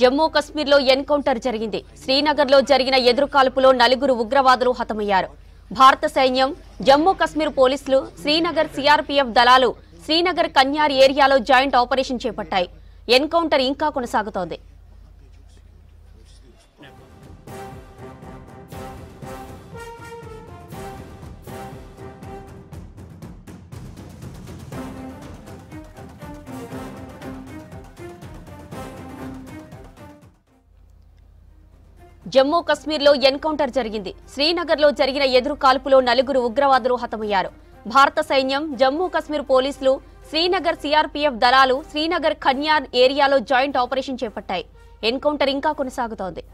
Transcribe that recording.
జమ్మూ కశ్మీర్లో ఎన్కౌంటర్ జరిగింది। శ్రీనగర్లో జరిగిన ఎదురుకాల్పులో నలుగురు ఉగ్రవాదులు హతమయ్యారు। భారత సైన్యం, జమ్మూ కశ్మీర్ పోలీసులు, శ్రీనగర్ సీఆర్పీఎఫ్ దళాలు శ్రీనగర్ కన్యార్ ఏరియాలో జాయింట్ ఆపరేషన్ చేపట్టాయి। ఎన్కౌంటర్ ఇంకా కొనసాగుతోంది। జమ్మూ కశ్మీర్లో ఎన్కౌంటర్ జరిగింది। శ్రీనగర్లో జరిగిన ఎదురుకాల్పులో నలుగురు ఉగ్రవాదులు హతమయ్యారు। భారత సైన్యం, జమ్మూ కశ్మీర్ పోలీసులు, శ్రీనగర్ సీఆర్పీఎఫ్ దళాలు శ్రీనగర్ కన్యార్ ఏరియాలో జాయింట్ ఆపరేషన్ చేపట్టాయి। ఎన్కౌంటర్ ఇంకా కొనసాగుతోంది।